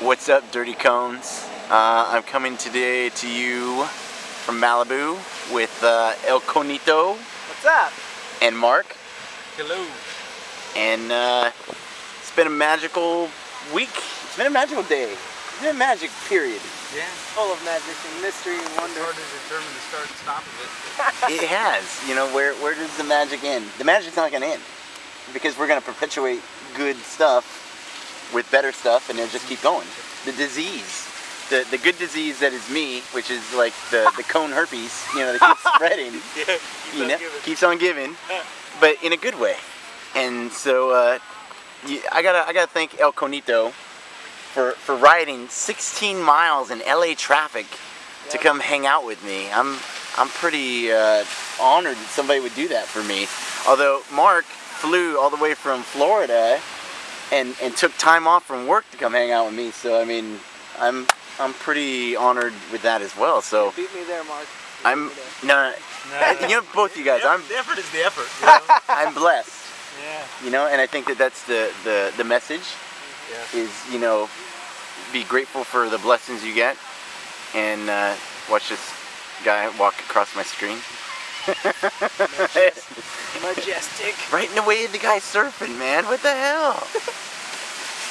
What's up, Dirty Cones? I'm coming today to you from Malibu with El Conito. What's up? And Mark. Hello. And it's been a magical week. It's been a magical day. It's been a magic period. Yeah. Full of magic and mystery and wonder. It's hard to determine the start and stop of it. It has. You know, where does the magic end? The magic's not going to end because we're going to perpetuate good stuff with better stuff, and they'll just keep going. The disease, the good disease that is me, which is like the cone herpes, you know, that keeps spreading, keeps on giving, but in a good way. And so I gotta thank El Conito for riding 16 miles in LA traffic to come hang out with me. I'm pretty honored that somebody would do that for me. Although Mark flew all the way from Florida and took time off from work to come hang out with me, so I mean, I'm pretty honored with that as well. So you beat me there, Mark. You know, both you guys. The effort is the effort. You know? I'm blessed. Yeah. You know, and I think that that's the message. Yeah. Is, you know, be grateful for the blessings you get, and watch this guy walk across my screen. Majestic. Right in the way of the guy surfing, man. What the hell?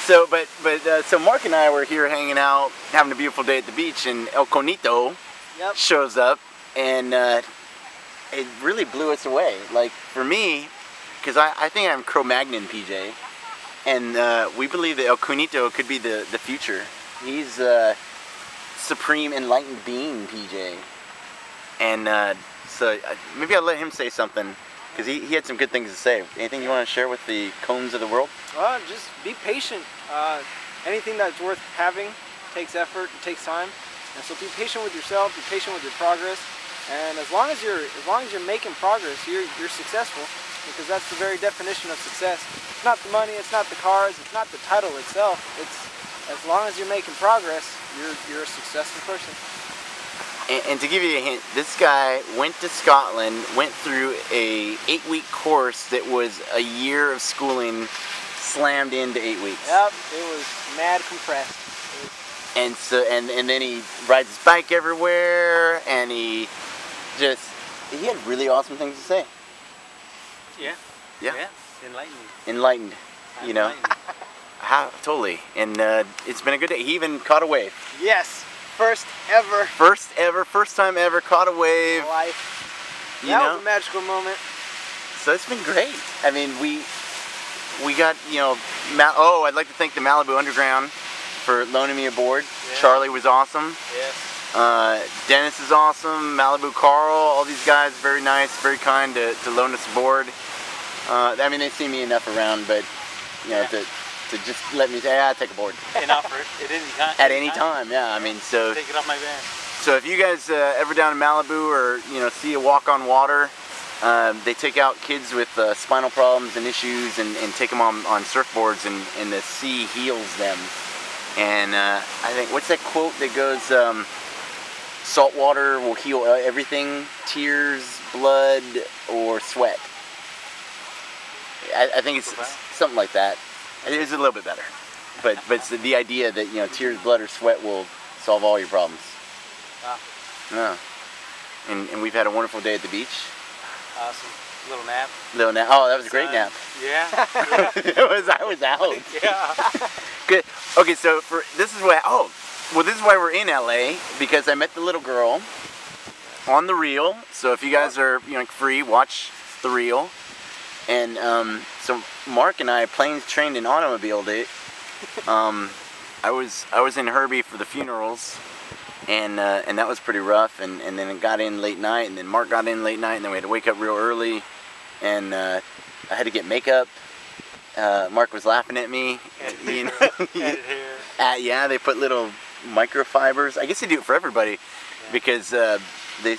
So, so Mark and I were here hanging out, having a beautiful day at the beach, and El Conito shows up, and it really blew us away. Like, for me, because I think I'm Cro-Magnon, PJ, and we believe that El Conito could be the future. He's a supreme enlightened being, PJ. And so maybe I'll let him say something, because he had some good things to say. Anything you want to share with the cones of the world? Well, just be patient. Anything that's worth having takes effort, it takes time. And so be patient with yourself, be patient with your progress. And as long as you're making progress, you're successful, because that's the very definition of success. It's not the money, it's not the cars, it's not the title itself. It's as long as you're making progress, you're a successful person. And to give you a hint, this guy went to Scotland, went through a 8-week course that was a year of schooling slammed into 8 weeks. Yep, it was mad compressed. And so, and then he rides his bike everywhere, and he had really awesome things to say. Yeah. Yeah. Yeah. Enlightened. Enlightened. You know. How totally. And it's been a good day. He even caught a wave. Yes. First ever. First ever. First time ever. Caught a wave. Life. That was a magical moment. So it's been great. I mean, we got, you know, I'd like to thank the Malibu Underground for loaning me aboard. Yeah. Charlie was awesome. Yes. Dennis is awesome. Malibu Carl. All these guys, very nice, very kind to loan us aboard. I mean, they see me enough around, but, you know, to just let me say, yeah, I take a board. And offer it at any time. At any time, yeah. I mean, so take it off my van. So if you guys ever down in Malibu, or you know, see a walk on water, they take out kids with spinal problems and issues, and take them on surfboards, and the sea heals them. And I think, what's that quote that goes, salt water will heal everything, tears, blood, or sweat. I think it's something like that. It is a little bit better, but it's the idea that, you know, tears, blood, or sweat will solve all your problems. Wow. Yeah. And we've had a wonderful day at the beach. Awesome. Little nap. Little nap. Oh, that was a great nap. Yeah. I was out. Yeah. Good. Okay, so this is why we're in LA, because I met the little girl on the reel. So if you guys are, you know, free, watch the reel. And so Mark and I, planes, trained, and automobile date. I was in Herbie for the funerals, and that was pretty rough. And then it got in late night, and then Mark got in late night, and then we had to wake up real early, and I had to get makeup. Mark was laughing at me. You know, they put little microfibers. I guess they do it for everybody, because.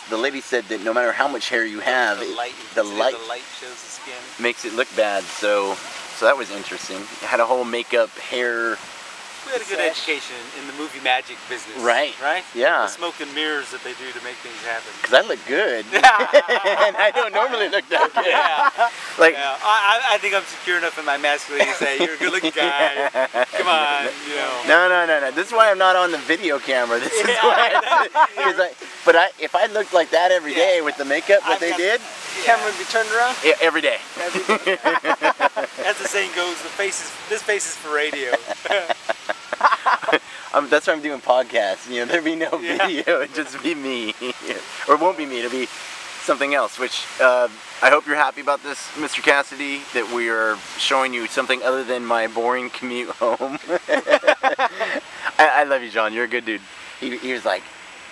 The lady said that no matter how much hair you have, the light shows the skin, makes it look bad. So that was interesting. I had a whole makeup hair We had a good education in the movie magic business. Right. Right? Yeah. The smoke and mirrors that they do to make things happen. Because I look good. And I don't normally look that good. Yeah. Like, yeah. I think I'm secure enough in my masculinity to say, you're a good looking guy. Come on, you know. No. This is why I'm not on the video camera. This is why. If I looked like that every day with the makeup, the camera would be turned around? Yeah, every day. As the saying goes, this face is for radio. That's why I'm doing podcasts. You know, there'd be no video. It'd just be me. Or it won't be me. It'll be something else, which I hope you're happy about this, Mr. Cassidy, that we are showing you something other than my boring commute home. I love you, John. You're a good dude. He was like,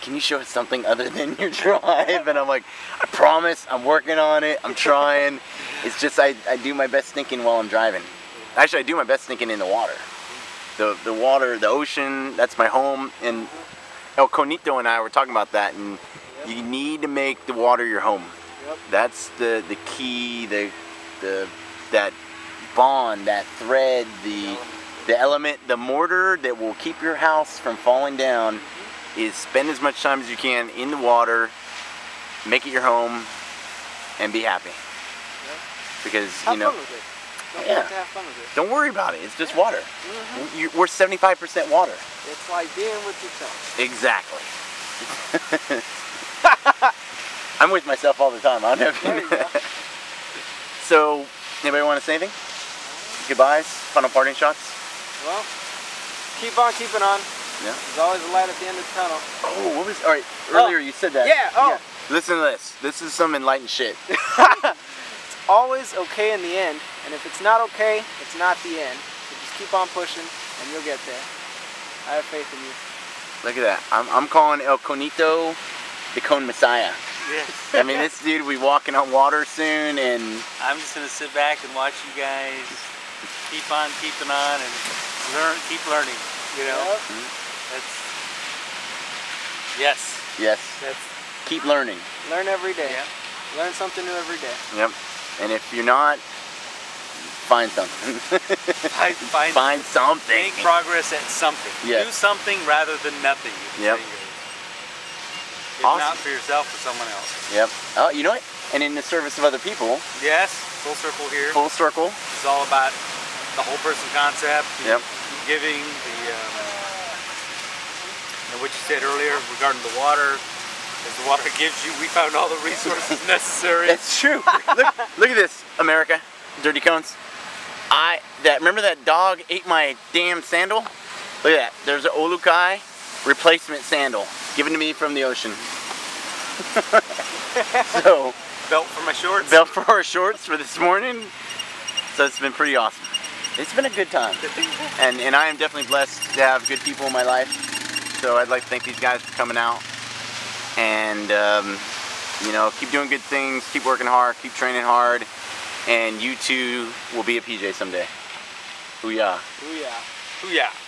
can you show us something other than your drive? And I'm like, I promise, I'm working on it, I'm trying. It's just I do my best thinking while I'm driving. Actually, I do my best thinking in the water. The water, the ocean, that's my home. And El Conito and I were talking about that, and you need to make the water your home. That's the key, that bond, that thread, the element, the mortar that will keep your house from falling down is spend as much time as you can in the water, make it your home, and be happy. Yeah. Because, have you know, fun with it. Don't have to have fun with it. Don't worry about it. It's just water. Mm-hmm. We're 75% water. It's like being with yourself. Exactly. I'm with myself all the time. I don't know if you know that. So, anybody want to say anything? Goodbyes? Final parting shots? Well, keep on keeping on. Yeah. There's always a light at the end of the tunnel. Oh, what was... All right, earlier you said that. Yeah, oh. Yeah. Listen to this. This is some enlightened shit. It's always okay in the end. And if it's not okay, it's not the end. So just keep on pushing and you'll get there. I have faith in you. Look at that. I'm calling El Conito the Cone Messiah. Yes. I mean, this dude will be walking on water soon and... I'm just going to sit back and watch you guys keep on keeping on and learn. Keep learning, you know? Yep. Mm-hmm. Yes. That's, keep learning. Learn every day. Yeah. Learn something new every day. Yep. And if you're not, find something. Find something. Make progress at something. Yes. Do something rather than nothing. Yep. If not for yourself, for someone else. Yep. Oh, you know what? And in the service of other people. Yes. Full circle here. Full circle. It's all about the whole person concept. Yep. Giving the. And what you said earlier regarding the water, as the water gives you, we found all the resources necessary. That's true. Look at this, America, dirty cones. Remember that dog ate my damn sandal? Look at that. There's an Olukai replacement sandal given to me from the ocean. So belt for my shorts. Belt for our shorts for this morning. So it's been pretty awesome. It's been a good time, and I am definitely blessed to have good people in my life. So I'd like to thank these guys for coming out, and you know, keep doing good things, keep working hard, keep training hard, and you too will be a PJ someday. Booyah. Booyah. Booyah.